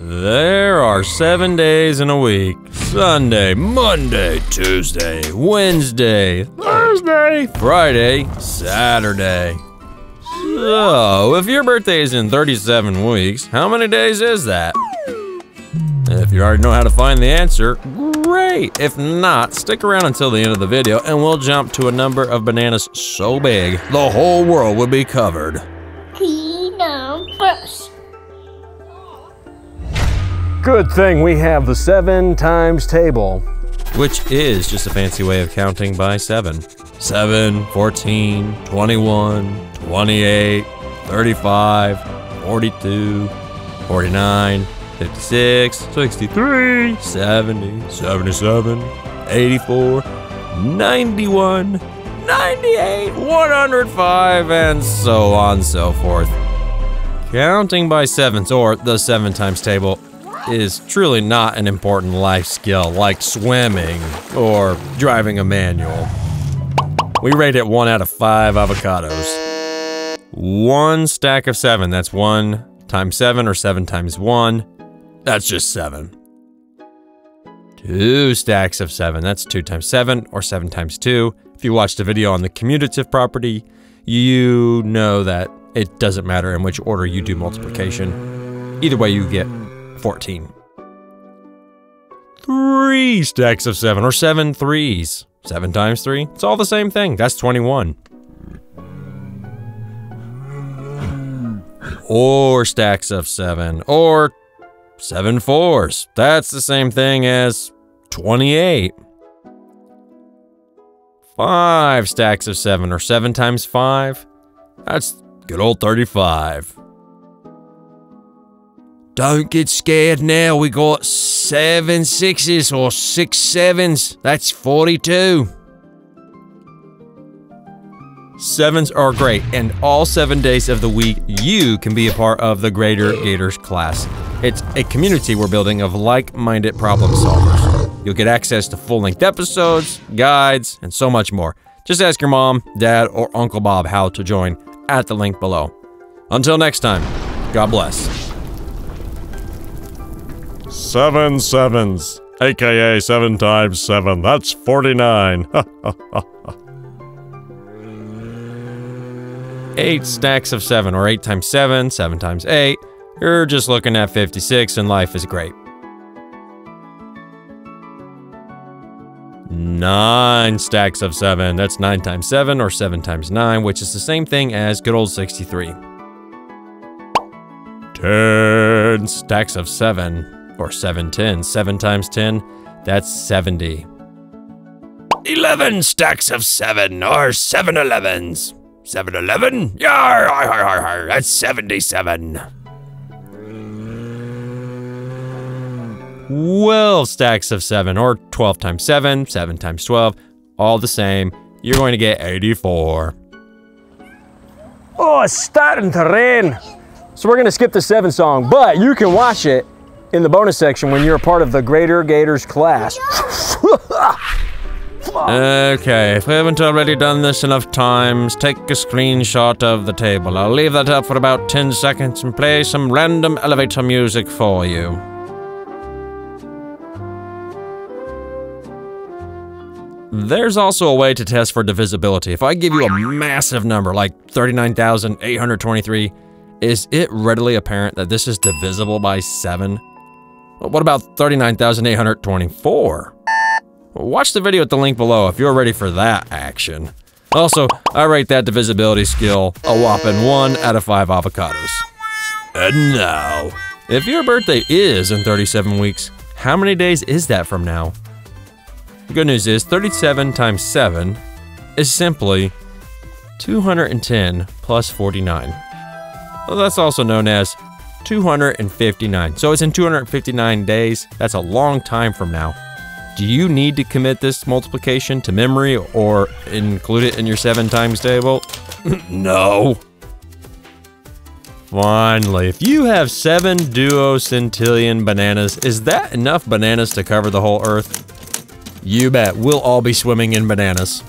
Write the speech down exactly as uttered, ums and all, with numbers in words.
There are seven days in a week. Sunday, Monday, Tuesday, Wednesday, Thursday, Friday, Saturday. So, if your birthday is in thirty-seven weeks, how many days is that? If you already know how to find the answer, great. If not, stick around until the end of the video and we'll jump to a number of bananas so big, the whole world would be covered. Keenumbers. Good thing we have the seven times table, which is just a fancy way of counting by seven. seven, fourteen, twenty-one, twenty-eight, thirty-five, forty-two, forty-nine, fifty-six, sixty-three, seventy, seventy-seven, eighty-four, ninety-one, ninety-eight, one hundred five, and so on and so forth. Counting by sevens, or the seven times table, is truly not an important life skill like swimming or driving a manual. We rate it one out of five avocados. One stack of seven, that's one times seven, or seven times one, that's just seven. Two stacks of seven, that's two times seven, or seven times two. If you watched a video on the commutative property, you know that it doesn't matter in which order you do multiplication. Either way, you get fourteen. Three stacks of seven, or seven threes. Seven times three, it's all the same thing. That's twenty-one. Or stacks of seven, or seven fours. That's the same thing as twenty-eight. Five stacks of seven, or seven times five. That's good old thirty-five. Don't get scared now, we got seven sixes, or six sevens. That's forty-two. Sevens are great, and all seven days of the week, you can be a part of the Greater Gator's Class. It's a community we're building of like-minded problem solvers. You'll get access to full-length episodes, guides, and so much more. Just ask your mom, dad, or Uncle Bob how to join at the link below. Until next time, God bless. Seven sevens, aka seven times seven, that's forty-nine. Eight stacks of seven, or eight times seven, seven times eight. You're just looking at fifty-six, and life is great. Nine stacks of seven, that's nine times seven, or seven times nine, which is the same thing as good old sixty-three. Ten stacks of seven, or seven tens, seven times ten, that's seventy. Eleven stacks of seven, or seven elevens. seven eleven? Yarr, that's seventy-seven. twelve stacks of seven, or twelve times seven, seven times twelve, all the same. You're going to get eighty-four. Oh, it's starting to rain. So we're going to skip the seven song, but you can watch it in the bonus section when you're a part of the Greater Gator's Class. Okay, if we haven't already done this enough times, take a screenshot of the table. I'll leave that up for about ten seconds and play some random elevator music for you. There's also a way to test for divisibility. If I give you a massive number like thirty-nine thousand eight hundred twenty-three, is it readily apparent that this is divisible by seven? Well, what about thirty-nine thousand eight hundred twenty-four? Watch the video at the link below if you're ready for that action. Also, I rate that divisibility skill a whopping one out of five avocados. And now, if your birthday is in thirty-seven weeks, how many days is that from now? The good news is thirty-seven times seven is simply two hundred ten plus forty-nine. Well, that's also known as two hundred fifty-nine. So it's in two hundred fifty-nine days. That's a long time from now. Do you need to commit this multiplication to memory or include it in your seven times table? No. Finally, if you have seven duocentillion bananas, is that enough bananas to cover the whole earth? You bet, we'll all be swimming in bananas.